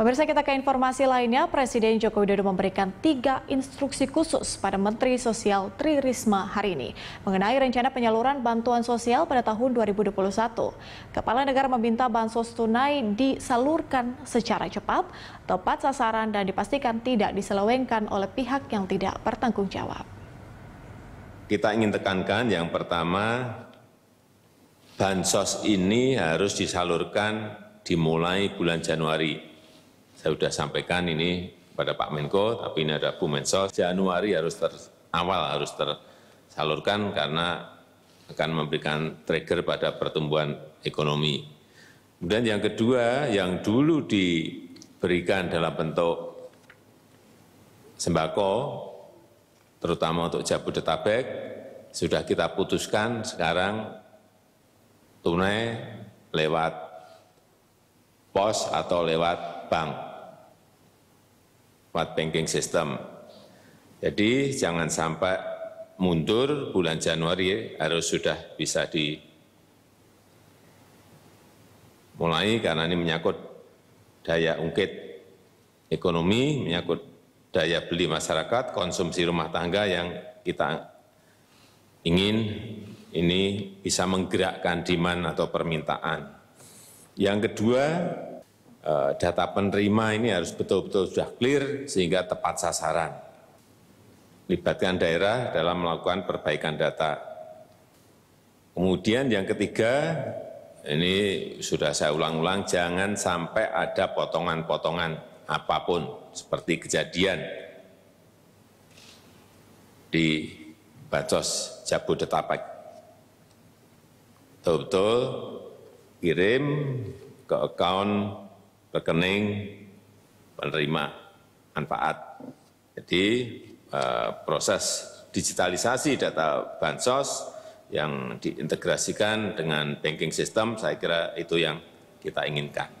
Pemirsa, kita ke informasi lainnya. Presiden Joko Widodo memberikan 3 instruksi khusus pada Menteri Sosial Tri Rismaharini mengenai rencana penyaluran bantuan sosial pada tahun 2021. Kepala negara meminta bansos tunai disalurkan secara cepat, tepat sasaran, dan dipastikan tidak diselewengkan oleh pihak yang tidak bertanggung jawab. Kita ingin tekankan yang pertama, bansos ini harus disalurkan dimulai bulan Januari. Saya sudah sampaikan ini kepada Pak Menko, tapi ini ada Bu Mensos. Januari harus tersalurkan karena akan memberikan trigger pada pertumbuhan ekonomi. Kemudian yang kedua, yang dulu diberikan dalam bentuk sembako, terutama untuk Jabodetabek, sudah kita putuskan sekarang tunai lewat pos atau lewat bank. Banking system. Jadi jangan sampai mundur, bulan Januari harus sudah bisa dimulai karena ini menyangkut daya ungkit ekonomi, menyangkut daya beli masyarakat, konsumsi rumah tangga yang kita ingin ini bisa menggerakkan demand atau permintaan. Yang kedua, data penerima ini harus betul-betul sudah clear sehingga tepat sasaran. Libatkan daerah dalam melakukan perbaikan data. Kemudian yang ketiga, ini sudah saya ulang-ulang, jangan sampai ada potongan-potongan apapun seperti kejadian di bansos Jabodetabek. Betul-betul kirim ke account rekening penerima manfaat. Jadi proses digitalisasi data bansos yang diintegrasikan dengan banking system, saya kira itu yang kita inginkan.